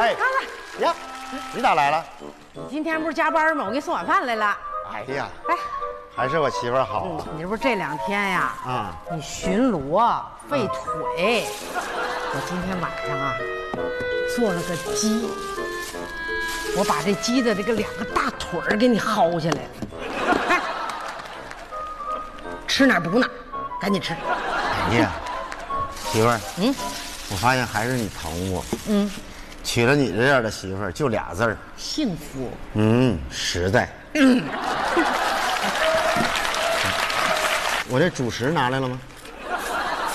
哎，看看呀，你咋来了？你今天不是加班吗？我给你送晚饭来了。哎呀，哎，还是我媳妇好啊。你这不是这两天呀？啊，你巡逻费腿。我今天晚上啊，做了个鸡，我把这鸡的这个两个大腿儿给你薅下来了。哎，吃哪儿补哪儿，赶紧吃。哎呀，媳妇儿，嗯。 我发现还是你疼我，嗯，娶了你这样的媳妇儿就俩字儿幸福，嗯，实在。嗯、我这主食拿来了吗？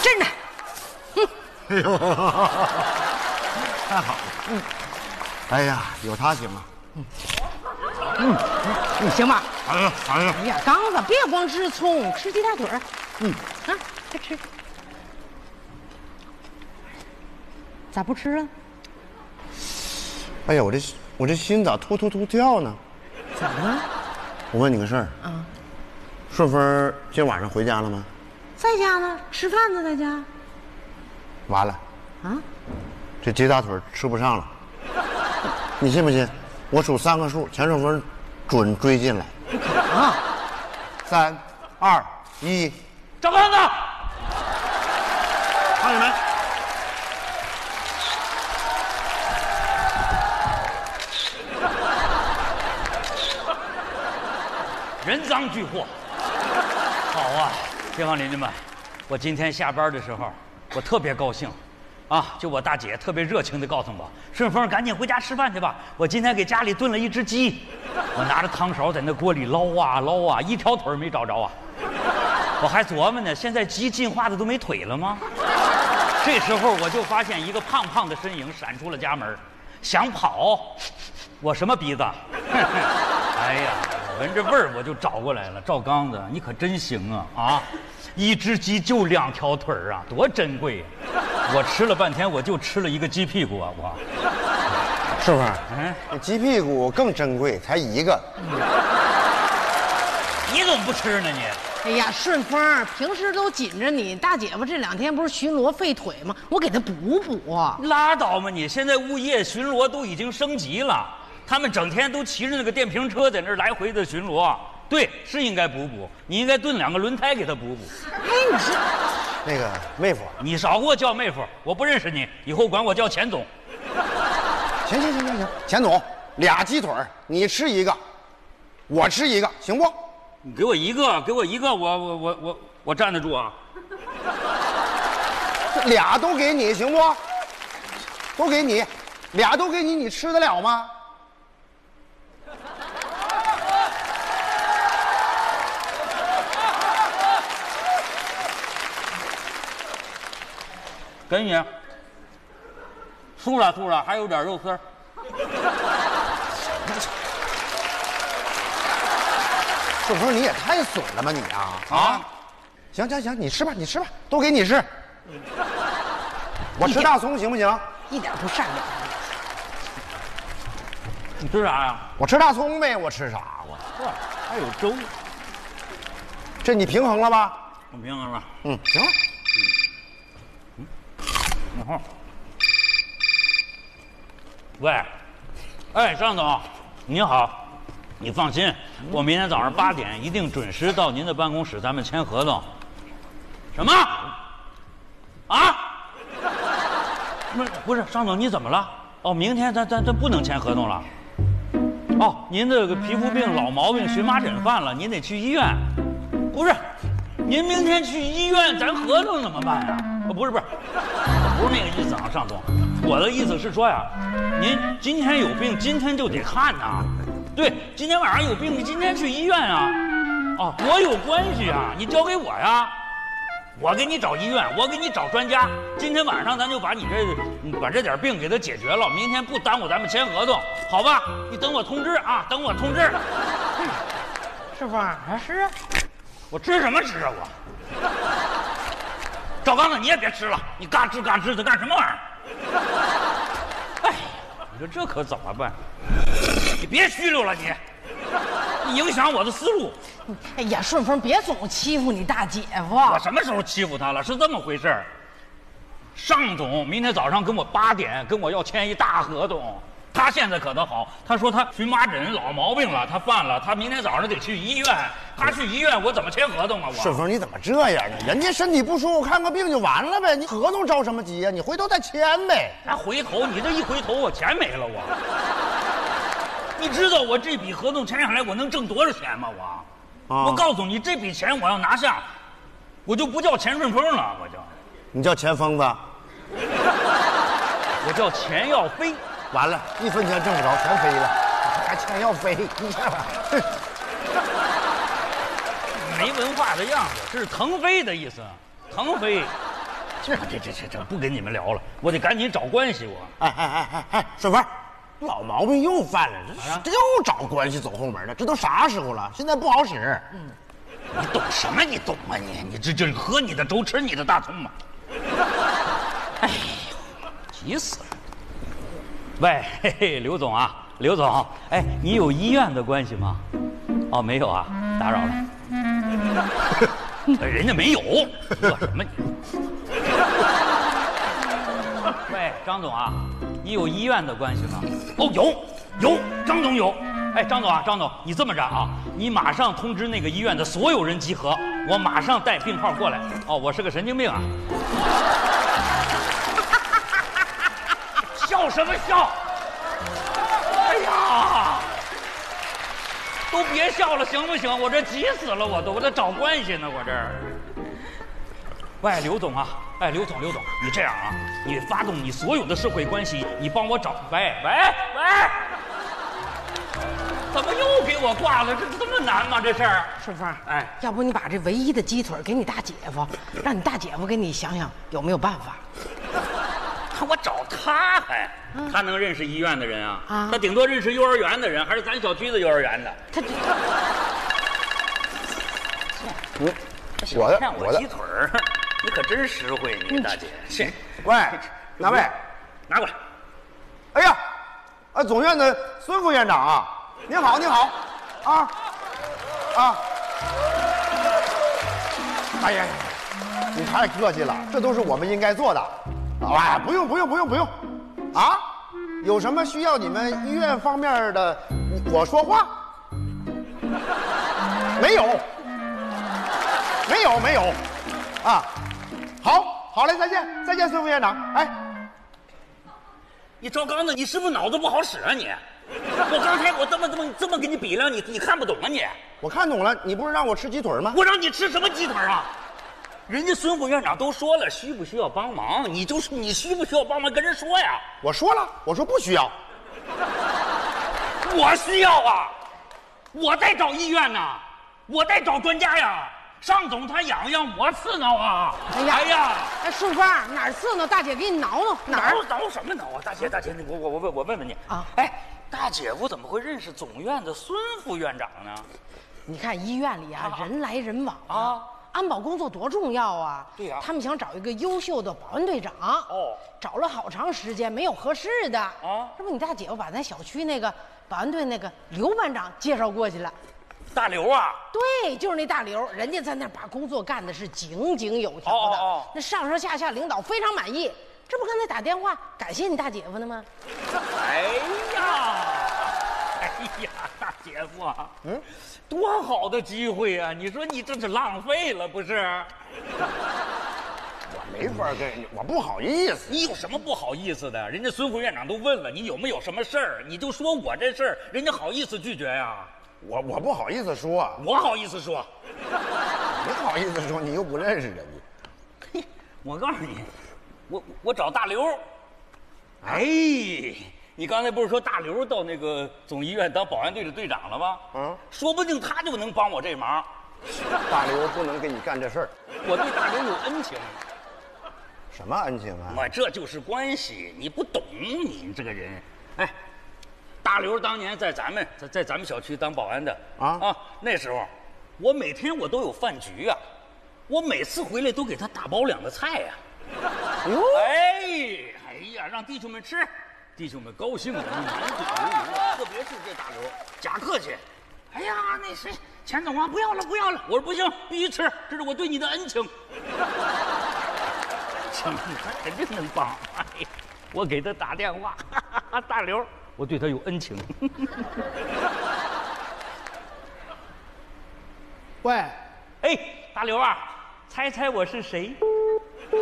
真的，嗯，哎呦，太好了，嗯，哎呀，有它行吗？嗯，嗯，你行吧？哎呀，哎呀，哎呀，刚子别光吃葱，吃鸡大腿儿，嗯，啊，快吃。 咋不吃了？哎呀，我这心咋突突突跳呢？怎么了？我问你个事儿啊，顺风今晚上回家了吗？在家呢，吃饭呢，在家。完了啊！这鸡大腿吃不上了，你信不信？我数三个数，钱顺风准追进来。不可能！3、2、1，找个案子。看见没？ 人赃俱获，好啊！街坊邻居们，我今天下班的时候，我特别高兴，啊，就我大姐特别热情的告诉我，顺风赶紧回家吃饭去吧，我今天给家里炖了一只鸡，我拿着汤勺在那锅里捞啊捞啊，一条腿没找着啊，我还琢磨呢，现在鸡进化的都没腿了吗？这时候我就发现一个胖胖的身影闪出了家门，想跑，我什么鼻子？哎呀！ 闻着味儿我就找过来了，赵刚子，你可真行啊啊！一只鸡就两条腿儿啊，多珍贵呀、啊！我吃了半天，我就吃了一个鸡屁股啊，我。是不是？嗯，鸡屁股更珍贵，才一个。你怎么不吃呢你？哎呀，顺风，平时都紧着你，大姐夫这两天不是巡逻废腿吗？我给他补补。拉倒吧你，现在物业巡逻都已经升级了。 他们整天都骑着那个电瓶车在那儿来回的巡逻，对，是应该补补，你应该炖两个轮胎给他补补。哎，你是那个妹夫，你少给我叫妹夫，我不认识你，以后管我叫钱总。行行行行行，钱总，俩鸡腿你吃一个，我吃一个，行不？你给我一个，给我一个，我站得住啊。俩都给你行不？都给你，俩都给你，你吃得了吗？ 给你，酥了酥了，还有点肉丝儿。顺风，你也太损了吧你啊！啊，行行行，你吃吧，你吃吧，都给你吃。我吃大葱行不行？一点不善良。你吃啥呀？我吃大葱呗，我吃啥我？哇，还有粥。这你平衡了吧？我平衡了。嗯，行了。 然后，喂，哎，张总，您好，你放心，我明天早上8点一定准时到您的办公室，咱们签合同。什么？啊？不是，张总，你怎么了？哦，明天咱不能签合同了。哦，您这个皮肤病、老毛病、荨麻疹犯了，您得去医院。不是，您明天去医院，咱合同怎么办呀？ 哦，不是不是，不是那个意思啊，尚总，我的意思是说呀，您今天有病，今天就得看呐、啊，对，今天晚上有病，你今天去医院啊，哦，我有关系啊，你交给我呀，我给你找医院，我给你找专家，今天晚上咱就把你把这点病给他解决了，明天不耽误咱们签合同，好吧？你等我通知啊，等我通知。师傅啊，吃啊，我吃什么吃啊我？ 赵刚子，你也别吃了，你嘎吱嘎吱的干什么玩意儿？哎，你说这可怎么办？你别虚溜了你，你影响我的思路。哎呀，顺风，别总欺负你大姐夫。我什么时候欺负他了？是这么回事儿。尚总明天早上跟我8点跟我要签一大合同。他现在可倒好，他说他荨麻疹老毛病了，他犯了，他明天早上得去医院。他去医院，我怎么签合同啊？我顺风，你怎么这样呢？人家身体不舒服，看个病就完了呗。你合同着什么急呀？你回头再签呗。那回头你这一回头，我钱没了我。你知道我这笔合同签下来，我能挣多少钱吗？我，我告诉你，这笔钱我要拿下，我就不叫钱顺风了，我就。你叫钱疯子？我叫钱要飞。完了，一分钱挣不着，全飞了，还钱要飞，你看吧，没文化的样子，这是腾飞的意思，腾飞。这不跟你们聊了，我得赶紧找关系我。哎，顺风，老毛病又犯了，这又找关系走后门了，这都啥时候了？现在不好使。嗯，你懂什么？你懂啊你？你这喝你的粥，吃你的大葱嘛。哎呦，急死了。喂，嘿嘿，刘总啊，刘总，哎，你有医院的关系吗？哦，没有啊，打扰了。人家没有，做什么你？喂，张总啊，你有医院的关系吗？哦，有，张总有。哎，张总啊，张总，你这么着啊，你马上通知那个医院的所有人集合，我马上带病号过来。哦，我是个神经病啊。笑什么笑？哎呀，都别笑了，行不行？我这急死了，我在找关系呢，我这。喂，刘总啊，哎，刘总，你这样啊，你发动你所有的社会关系，你帮我找。喂，怎么又给我挂了？这么难吗？这事儿？顺风，哎，要不你把这唯一的鸡腿给你大姐夫，让你大姐夫给你想想有没有办法。我找他还，他能认识医院的人啊？啊，他顶多认识幼儿园的人，还是咱小区的幼儿园的。我鸡腿儿，你可真实惠你大姐。是，喂，哪位？拿过来。哎呀，啊，总院的孙副院长啊，您好，您好，啊，哎呀，你太客气了，这都是我们应该做的。哎，不用，啊，有什么需要你们医院方面的我说话？没有，啊，好嘞，再见，孙副院长。哎，你赵刚子，你是不是脑子不好使啊你？我刚才我这么给你比量，你看不懂啊你？我看懂了，你不是让我吃鸡腿吗？我让你吃什么鸡腿啊？人家孙副院长都说了，需不需要帮忙？你就是你需不需要帮忙？跟人说呀！我说不需要。我需要啊！我在找医院呢，我在找专家呀。尚总他痒，我刺挠啊！哎呀！哎，顺风哪儿刺挠？大姐给你挠挠哪儿？挠什么挠啊？大姐，我问问你啊！哎，大姐夫怎么会认识总院的孙副院长呢？你看医院里啊，人来人往啊。安保工作多重要啊！对呀，他们想找一个优秀的保安队长。哦，找了好长时间没有合适的啊！这不，你大姐夫把咱小区那个保安队那个刘班长介绍过去了。大刘啊？对，就是那大刘，人家在那把工作干的是井井有条的，那上下领导非常满意。这不刚才打电话感谢你大姐夫呢吗？哎呀，大姐夫啊，多好的机会啊！你说你这是浪费了不是？我没法跟人家，我不好意思。你有什么不好意思的？人家孙副院长都问了，你有没有什么事儿，你就说我这事儿，人家好意思拒绝呀？我不好意思说，我好意思说，你好意思说，你又不认识人家。我告诉你，我找大刘。哎。你刚才不是说大刘到那个总医院当保安队的队长了吗？说不定他就能帮我这忙。大刘不能给你干这事儿，我对大刘有恩情。什么恩情啊？我这就是关系，你不懂，你这个人。哎，大刘当年在咱们小区当保安的啊，那时候我每天我都有饭局啊，我每次回来都给他打包两个菜呀。哎呀，让弟兄们吃。弟兄们高兴了，特别是这大刘，假客气。哎呀，那谁，钱总啊，不要了！我说不行，必须吃，这是我对你的恩情。生病，他肯定能帮。哎呀，我给他打电话，哈哈大刘，我对他有恩情。喂，哎，大刘啊，猜猜我是谁？等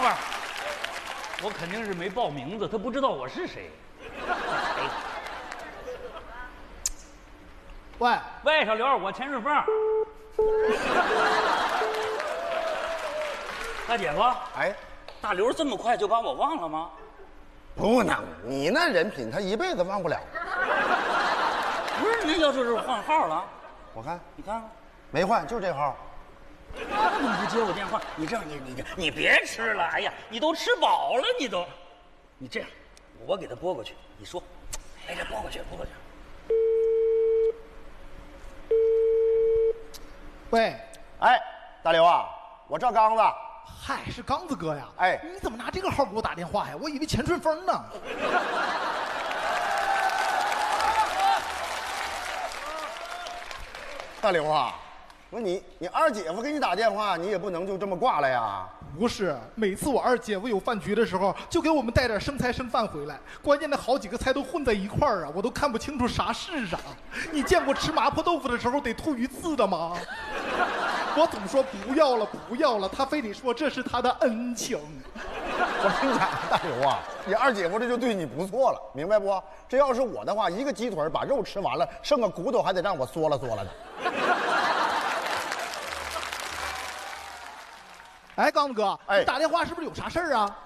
会儿，我肯定是没报名字，他不知道我是谁。哎、喂，小刘，我钱顺风。大姐夫，哎，大刘这么快就把我忘了吗？不能，你那人品，他一辈子忘不了。不是，那要是换号了，我看，你看看，没换，就这号。他怎么不接我电话？你这样，你别吃了，哎呀，你都吃饱了，你都，你这样，我给他拨过去，你说，哎，这拨过去。喂，哎，大刘啊，我这刚子，嗨，是刚子哥呀，哎，你怎么拿这个号给我打电话呀？我以为钱顺风呢。大刘啊，我说你二姐夫给你打电话，你也不能就这么挂了呀。不是，每次我二姐夫有饭局的时候，就给我们带点剩菜剩饭回来，关键的好几个菜都混在一块儿啊，我都看不清楚啥是啥。你见过吃麻婆豆腐的时候得吐鱼刺的吗？我总说不要了，他非得说这是他的恩情。我跟你讲，大刘啊，你二姐夫这就对你不错了，明白不？这要是我的话，一个鸡腿把肉吃完了，剩个骨头还得让我嗦了呢。哎，刚子哥，哎，你打电话是不是有啥事儿啊？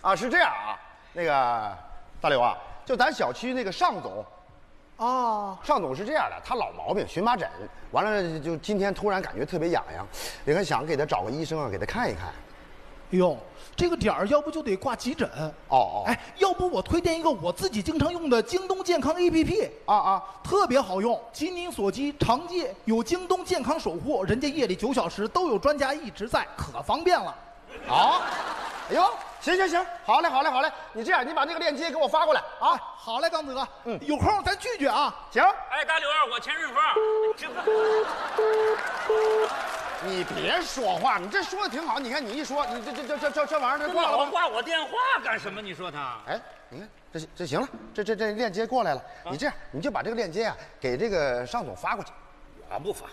啊，是这样啊，那个大刘啊，就咱小区那个尚总。哦，尚总是这样的，他老毛病，荨麻疹，完了就今天突然感觉特别痒，也很想给他找个医生啊，给他看一看。哟，这个点儿要不就得挂急诊。哦，哎，要不我推荐一个我自己经常用的京东健康 APP 啊，特别好用，急您所急，常借，有京东健康守护，人家夜里9小时都有专家一直在，可方便了。啊，哎呦。行，好嘞，你这样，你把那个链接给我发过来啊！好嘞，刚子哥，嗯，有空咱聚聚啊！行，哎，大刘，我钱顺风，你别说话，你这说的挺好，你看你一说，你这玩意儿，这老挂我电话干什么？你说他，哎，你看这行了，这链接过来了，你这样，你就把这个链接啊给这个尚总发过去，我不发。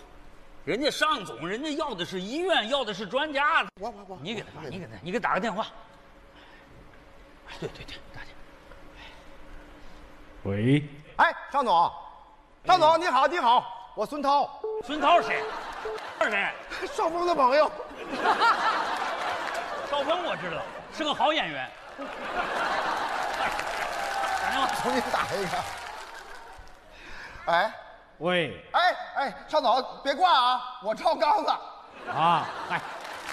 人家尚总，人家要的是医院，要的是专家，我，你给他发，你给打个电话。对，大姐。喂，哎，尚总，你好，我孙涛。孙涛是谁？邵峰的朋友。邵峰我知道，是个好演员。打电话，重新打一个。哎，喂，哎，尚总别挂啊，我赵刚子。啊，哎，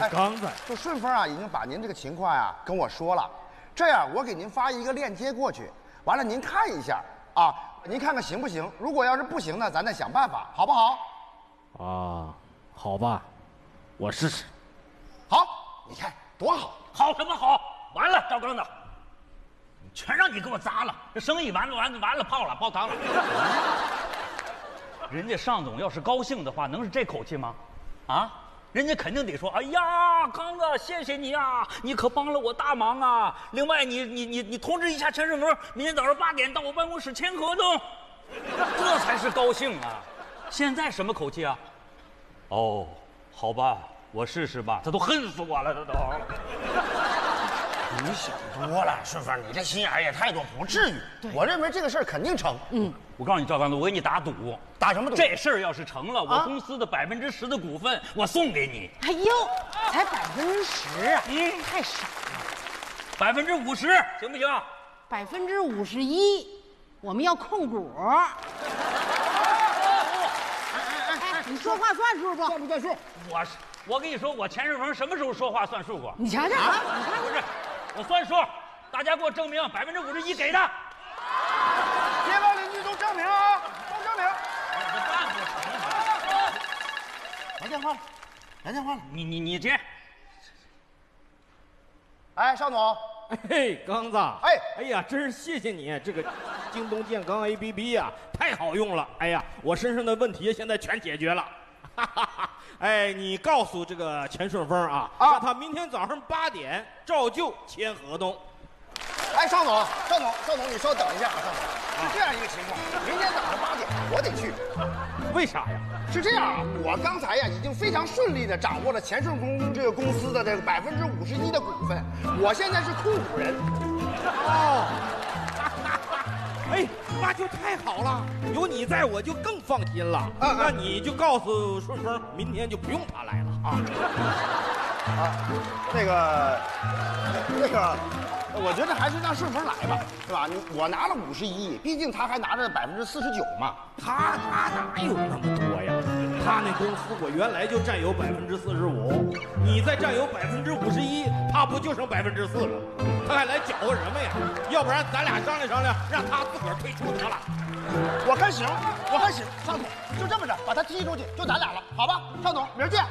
刚子，就顺风啊，已经把您这个情况啊跟我说了。这样，我给您发一个链接过去，完了您看一下啊，您看看行不行？如果要是不行呢，咱再想办法，好不好？啊，好吧，我试试。好，你看多好！好什么好？完了，赵刚子，全让你给我砸了，这生意完了，泡汤了。人家尚总要是高兴的话，能是这口气吗？啊？人家肯定得说：“哎呀，刚子，谢谢你啊，你可帮了我大忙啊！另外你通知一下钱顺风，明天早上8点到我办公室签合同。”这才是高兴啊！现在什么口气啊？哦，好吧，我试试吧。他都恨死我了，他都。你想多了，顺风，你这心眼也太多，不至于。我认为这个事儿肯定成。嗯。我告诉你，赵刚子，我给你打赌，打什么赌？这事儿要是成了，我公司的10%的股份我送给你。哎呦，才10%啊！嗯，太少了。50%行不行？51%，我们要控股。你说话算数不？算不算数？我跟你说，我钱顺风什么时候说话算数过？你瞧瞧啊，你看不是，我算数，大家给我证明51%给的。都证明！你办不成！来电话了！你接！哎，尚总，嘿，刚子，哎呀，真是谢谢你！这个京东健康 APP 呀，太好用了！哎呀，我身上的问题现在全解决了。哎，你告诉这个钱顺风啊，让他明天早上8点照旧签合同。哎，邵总，你稍等一下啊，是这样一个情况，明天早上8点我得去，为啥呀？是这样啊，我刚才呀已经非常顺利的掌握了钱顺风这个公司的这个51%的股份，我现在是控股人。哦。 哎，那就太好了，有你在我就更放心了。那你就告诉顺风，明天就不用他来了啊。啊，那个，我觉得还是让顺风来吧，是吧？我拿了51亿，毕竟他还拿着49%嘛。他哪有那么多呀？他那公司我原来就占有45%，你再占有51%，他不就剩4%了？ 他还来搅和什么呀？要不然咱俩商量商量，让他自个儿退出得了。我看行，尚总就这么着，把他踢出去，就咱俩了，好吧？尚总，明儿见。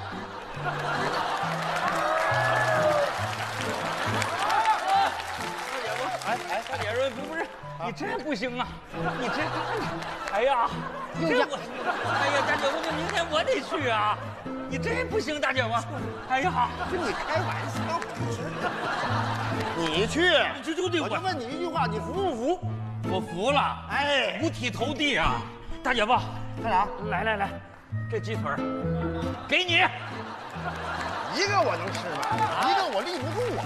大姐说，不是，你这不行啊，你这，哎呀，大姐夫，那明天我得去啊，你这不行，大姐夫，哎呀，跟你开玩笑，你去，我就问你一句话，你服不服？我服了，哎，五体投地啊！大姐夫，干啥？来，这鸡腿给你，一个我能吃吗？一个我立不住啊！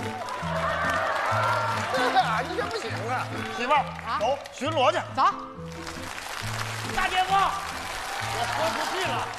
你这不行啊，媳妇儿，走巡逻去。走，大姐夫，我不去了。